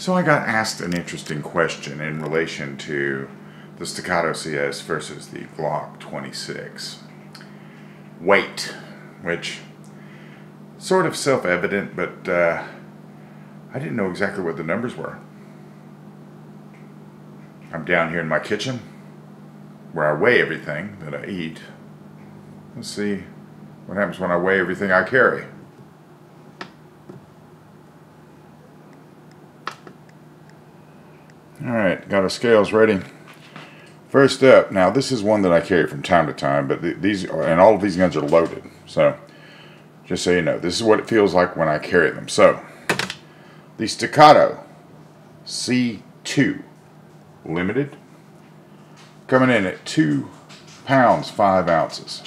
So I got asked an interesting question in relation to the Staccato CS versus the Glock 26. Weight, which sort of self-evident, but I didn't know exactly what the numbers were. I'm down here in my kitchen where I weigh everything that I eat. Let's see what happens when I weigh everything I carry. Alright, got our scales ready. First up, now this is one that I carry from time to time, but all of these guns are loaded. So, just so you know, this is what it feels like when I carry them. So, the Staccato C2 Limited, coming in at 2 pounds 5 ounces.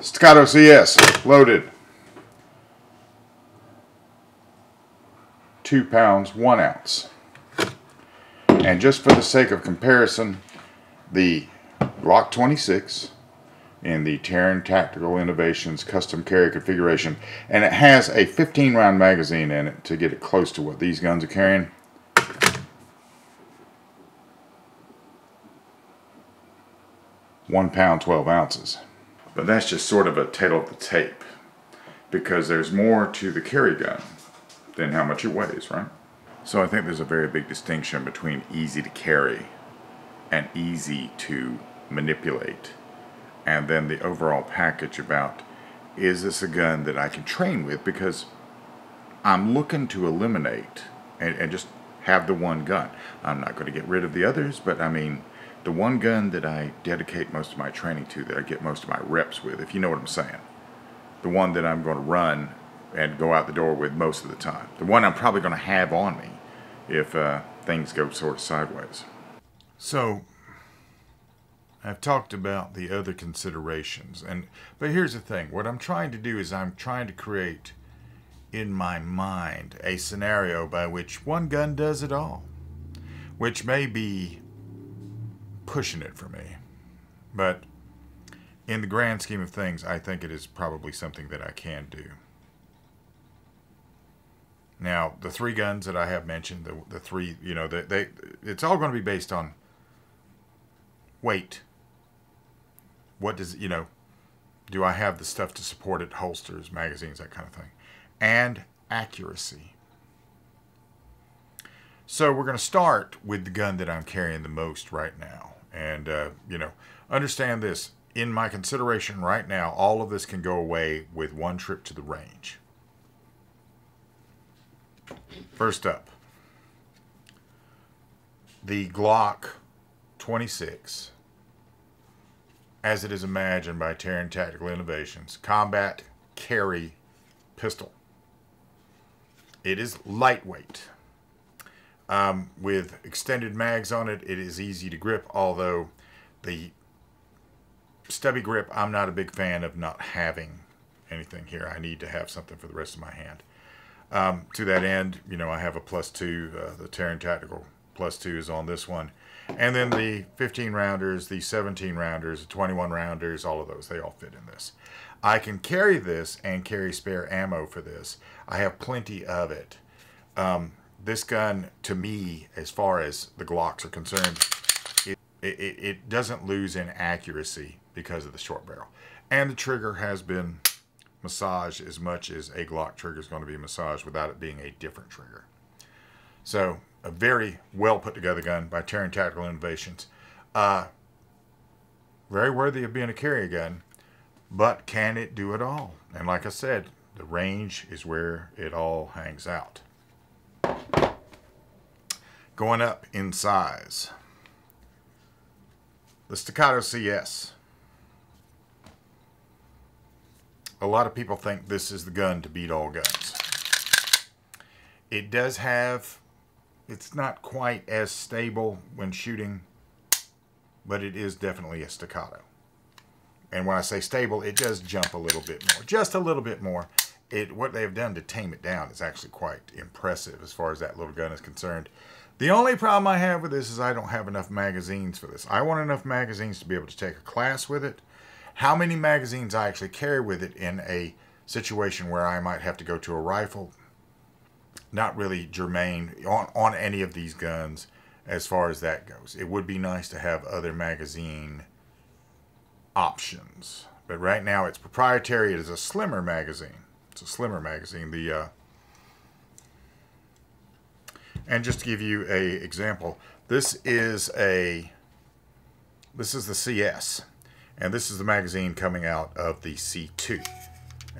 Staccato CS, loaded. 2 pounds 1 ounce. And just for the sake of comparison, the Glock 26 in the Taran Tactical Innovations custom carry configuration, and it has a 15 round magazine in it to get it close to what these guns are carrying. £1 12 ounces. But that's just sort of a tail of the tape, because there's more to the carry gun than how much it weighs, right? So I think there's a very big distinction between easy to carry and easy to manipulate, and then the overall package about, is this a gun that I can train with, because I'm looking to eliminate and just have the one gun. I'm not going to get rid of the others, but I mean the one gun that I dedicate most of my training to, that I get most of my reps with, if you know what I'm saying, the one that I'm going to run and go out the door with most of the time. The one I'm probably going to have on me if things go sort of sideways. So, I've talked about the other considerations, but here's the thing. What I'm trying to do is I'm trying to create in my mind a scenario by which one gun does it all, which may be pushing it for me, but in the grand scheme of things, I think it is probably something that I can do. Now, the three guns that I have mentioned, the three, you know, it's all going to be based on weight. What does, you know, do I have the stuff to support it, holsters, magazines, that kind of thing, and accuracy. So we're going to start with the gun that I'm carrying the most right now. And, you know, understand this, in my consideration right now, all of this can go away with one trip to the range. First up, the Glock 26, as it is imagined by Taran Tactical Innovations, combat carry pistol. It is lightweight. With extended mags on it, it is easy to grip, although the stubby grip, I'm not a big fan of not having anything here. I need to have something for the rest of my hand. To that end, you know, I have a +2, the Taran Tactical +2 is on this one. And then the 15 rounders, the 17 rounders, the 21 rounders, all of those, they all fit in this. I can carry this and carry spare ammo for this. I have plenty of it. This gun, to me, as far as the Glocks are concerned, it doesn't lose in accuracy because of the short barrel. And the trigger has been massage as much as a Glock trigger is going to be massaged without it being a different trigger. So, a very well put together gun by Taran Tactical Innovations. Very worthy of being a carry gun, but can it do it all? And like I said, the range is where it all hangs out. Going up in size, the Staccato CS. A lot of people think this is the gun to beat all guns. It does have, it's not quite as stable when shooting, but it is definitely a Staccato. And when I say stable, it does jump a little bit more, just a little bit more. What they've done to tame it down is actually quite impressive as far as that little gun is concerned. The only problem I have with this is I don't have enough magazines for this. I want enough magazines to be able to take a class with it. How many magazines I actually carry with it in a situation where I might have to go to a rifle, not really germane on any of these guns as far as that goes. It would be nice to have other magazine options, but right now it's proprietary. It is a slimmer magazine. It's a slimmer magazine. The and just to give you an example, this is the CS, and this is the magazine coming out of the C2,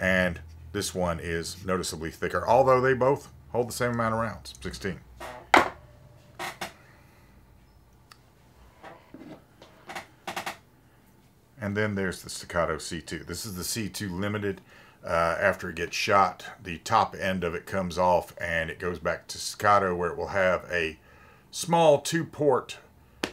and this one is noticeably thicker, although they both hold the same amount of rounds, 16. And then there's the Staccato C2. This is the C2 Limited. After it gets shot, the top end of it comes off and it goes back to Staccato, where it will have a small two-port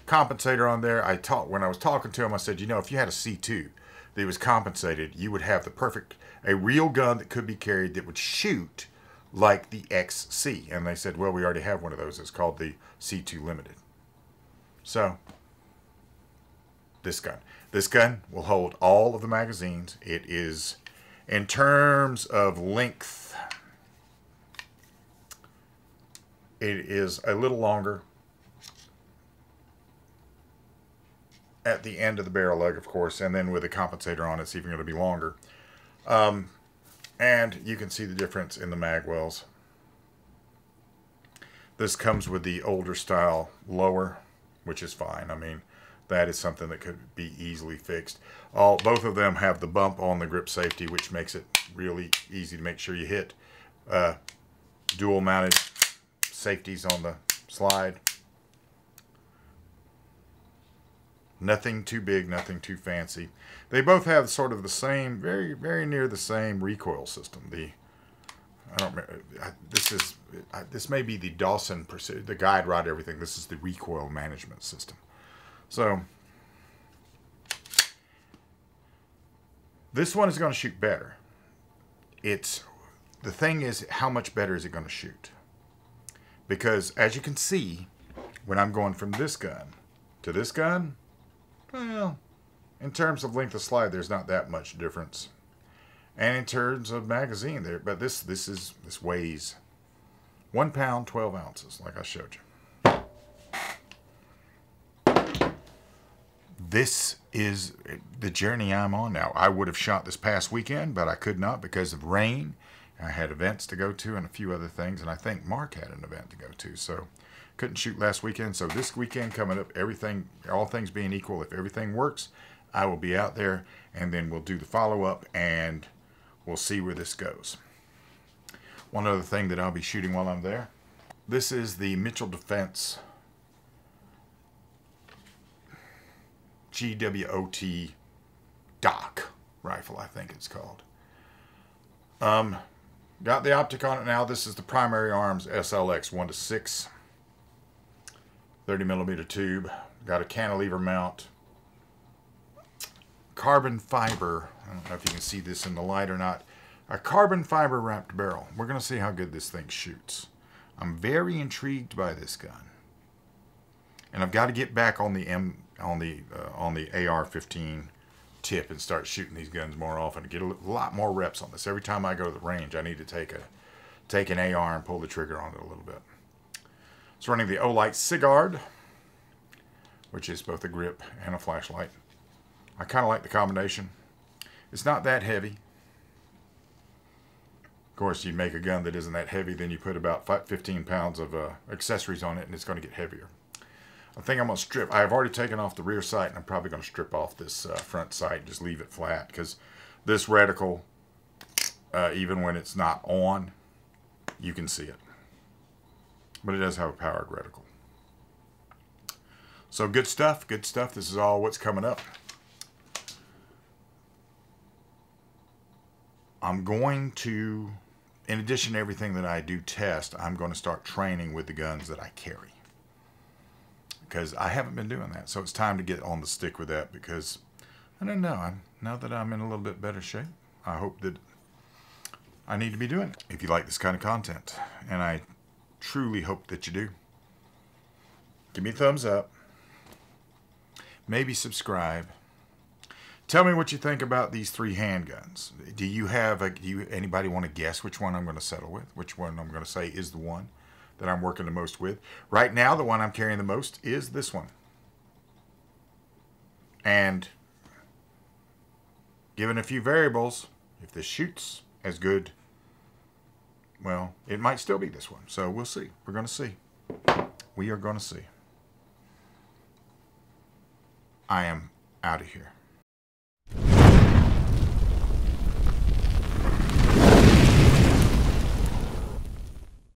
compensator on there. When I was talking to him, I said, you know, if you had a C2 that was compensated, you would have the perfect, a real gun that could be carried that would shoot like the XC. And they said, well, we already have one of those. It's called the C2 Limited. So this gun will hold all of the magazines. It is, in terms of length, it is a little longer at the end of the barrel lug, of course, and then with a compensator on, it's even going to be longer. And you can see the difference in the mag wells. This comes with the older style lower, which is fine. I mean, that is something that could be easily fixed. Both of them have the bump on the grip safety, which makes it really easy to make sure you hit. Dual mounted safeties on the slide. Nothing too big, nothing too fancy. They both have sort of the same, very, very near the same recoil system. This may be the Dawson, the guide rod, everything. This is the recoil management system. So this one is going to shoot better. The thing is, how much better is it going to shoot? Because as you can see, when I'm going from this gun to this gun, well, in terms of length of slide, there's not that much difference, and in terms of magazine, there. But this weighs 1 pound 12 ounces, like I showed you. This is the journey I'm on now. I would have shot this past weekend, but I could not because of rain. I had events to go to and a few other things, and I think Mark had an event to go to, so couldn't shoot last weekend. So this weekend coming up, everything, all things being equal, if everything works, I will be out there, and then we'll do the follow-up, and we'll see where this goes. One other thing that I'll be shooting while I'm there, this is the Mitchell Defense GWOT Doc rifle, I think it's called. Got the optic on it now. This is the Primary Arms SLX 1-6, 30mm tube. Got a cantilever mount, carbon fiber. I don't know if you can see this in the light or not. A carbon fiber wrapped barrel. We're going to see how good this thing shoots. I'm very intrigued by this gun, and I've got to get back on the on the AR-15 tip and start shooting these guns more often to get a lot more reps on this. Every time I go to the range, I need to take an AR and pull the trigger on it a little bit. It's running the Olight Sigard, which is both a grip and a flashlight. I kind of like the combination. It's not that heavy. Of course, you make a gun that isn't that heavy, then you put about 15 pounds of accessories on it, and it's going to get heavier. I think I'm going to strip. I've already taken off the rear sight, and I'm probably going to strip off this front sight and just leave it flat, because this reticle, even when it's not on, you can see it. But it does have a powered reticle. So good stuff, good stuff. This is all what's coming up. I'm going to, in addition to everything that I do test, I'm going to start training with the guns that I carry, because I haven't been doing that. So it's time to get on the stick with that, because I don't know. Now that I'm in a little bit better shape, I hope that I need to be doing it. If you like this kind of content, and I truly hope that you do, give me a thumbs up, maybe subscribe, Tell me what you think about these three handguns. Do you have a, anybody want to guess which one I'm going to settle with? Which one I'm going to say is the one that I'm working the most with? Right now, the one I'm carrying the most is this one. And given a few variables, if this shoots as good, well, it might still be this one. So we'll see. We're going to see. We are going to see. I am out of here.